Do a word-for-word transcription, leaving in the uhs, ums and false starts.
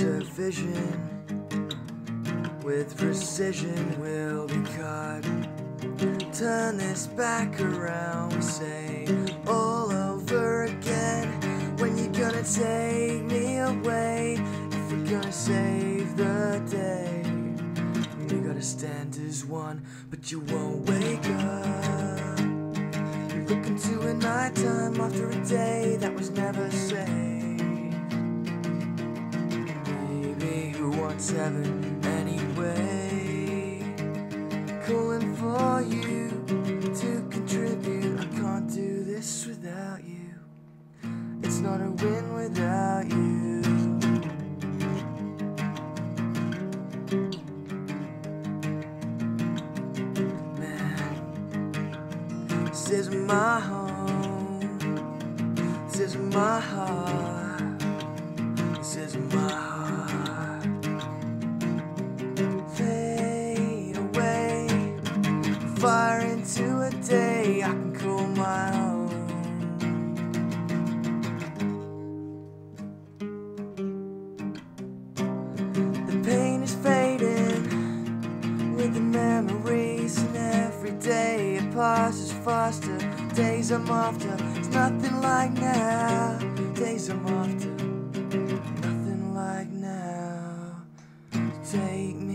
is a vision. With precision we'll be caught. Turn this back around, we say all over again. When you gonna take me away? If we're gonna save the day, you gotta stand as one, but you won't wake up. You're looking to a night time after a day that was never saved. Baby, who wants heaven anyway? Calling for you to contribute. I can't do this without you. It's not a win without you. This is my home, this is my heart, this is my heart. Fade away, fire into a day I can call my own. The pain is fading with the memories, and every day it passes faster. Days I'm after, it's nothing like now. Days I'm after, nothing like now. Take me.